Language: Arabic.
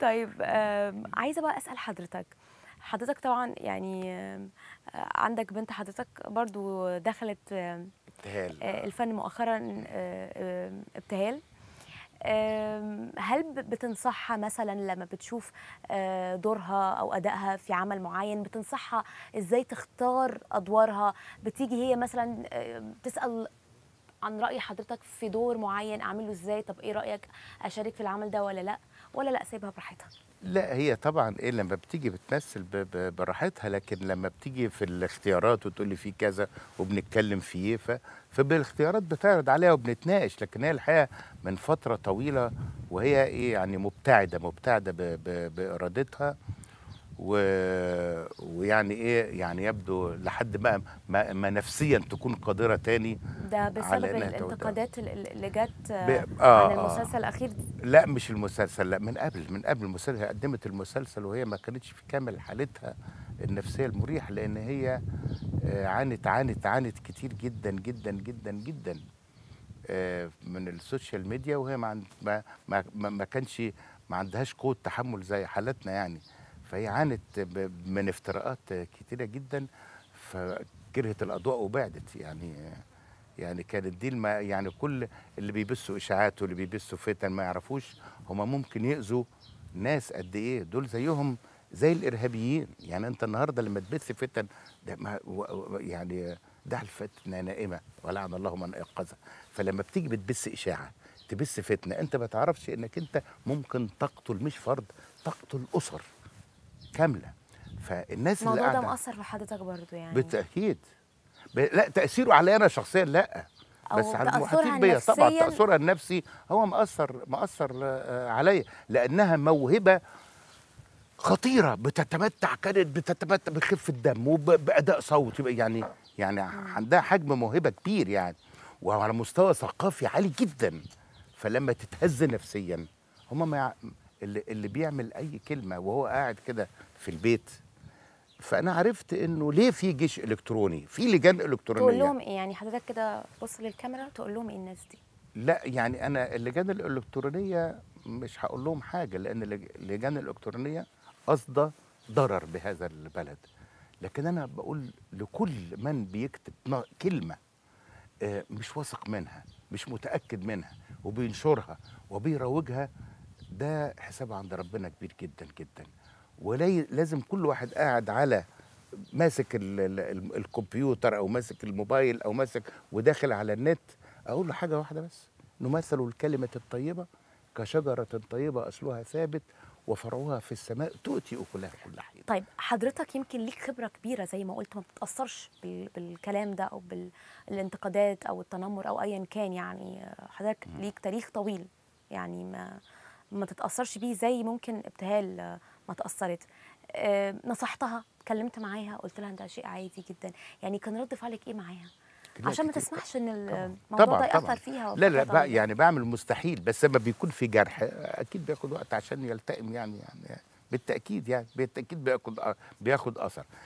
طيب عايزه بقى اسال حضرتك طبعا يعني عندك بنت حضرتك برضو دخلت ابتهال الفن مؤخرا، ابتهال، هل بتنصحها مثلا لما بتشوف دورها او ادائها في عمل معين بتنصحها ازاي تختار ادوارها؟ بتيجي هي مثلا تسال عن راي حضرتك في دور معين اعمله ازاي، طب ايه رايك اشارك في العمل ده ولا لا سيبها براحتها؟ لا هي طبعا ايه لما بتيجي بتمثل براحتها، لكن لما بتيجي في الاختيارات وتقول لي في كذا وبنتكلم فيه فبالاختيارات بتعرض عليها وبنتناقش، لكن هي الحقيقه من فتره طويله وهي ايه يعني مبتعده بارادتها ويعني ايه يعني يبدو لحد ما نفسيا تكون قادره تاني. ده بسبب الانتقادات اللي جت عن المسلسل الاخير؟ لا مش المسلسل، لا من قبل المسلسل. قدمت المسلسل وهي ما كانتش في كامل حالتها النفسيه المريحه، لان هي عانت كتير جدا جدا جدا جدا من السوشيال ميديا، وهي ما كانش ما عندهاش قوه تحمل زي حالتنا يعني، فهي عانت من افتراءات كتيرة جدا فكرهت الأضواء وبعدت يعني كانت دي يعني كل اللي بيبثوا إشاعات واللي بيبثوا فتن ما يعرفوش هما ممكن يأذوا ناس قد إيه، دول زيهم زي الإرهابيين يعني. أنت النهاردة لما تبث فتن ده يعني دع الفتنة نائمة ولعن الله من أيقظها، فلما بتيجي بتبث إشاعة تبث فتنة أنت ما تعرفش إنك أنت ممكن تقتل مش فرد، تقتل أسر كاملة. فالناس اللي قاعده الموضوع ده مأثر في حضرتك برضه يعني؟ بالتأكيد. لا تأثيره عليا أنا شخصيا لا، بس على المحيطين بيا طبعا تأثرها النفسي هو مأثر عليا، لأنها موهبة خطيرة بتتمتع، كانت بتتمتع بخفة دم وبأداء صوت يعني عندها حجم موهبة كبير يعني، وعلى مستوى ثقافي عالي جدا، فلما تتهز نفسيا هما اللي بيعمل اي كلمه وهو قاعد كده في البيت. فانا عرفت انه ليه في جيش الكتروني، في لجان الكترونيه. تقول لهم ايه يعني حضرتك كده بص للكاميرا تقول لهم ايه الناس دي؟ لا يعني انا اللجان الالكترونيه مش هقول لهم حاجه، لان اللجان الالكترونيه قصده ضرر بهذا البلد، لكن انا بقول لكل من بيكتب كلمه مش واثق منها مش متاكد منها وبينشرها وبيروجها، ده حساب عند ربنا كبير جدا جدا، ولازم كل واحد قاعد على ماسك الكمبيوتر او ماسك الموبايل او ماسك وداخل على النت، اقول له حاجه واحده بس: نمثل الكلمه الطيبه كشجره طيبه اصلها ثابت وفروعها في السماء تؤتي اكلها كل حين. طيب حضرتك يمكن ليك خبره كبيره زي ما قلت، ما بتتاثرش بالكلام ده او بالانتقادات او التنمر او ايا كان، يعني حضرتك ليك تاريخ طويل يعني ما تتأثرش بيه زي ممكن ابتهال ما تأثرت. نصحتها، اتكلمت معاها، قلت لها ده شيء عادي جدا، يعني كان رد فعلك ايه معاها؟ عشان ما تسمحش ان الموضوع ده يأثر فيها. لا بقى يعني بعمل مستحيل، بس لما بيكون في جرح اكيد بياخد وقت عشان يلتئم يعني بالتأكيد بياخد اثر.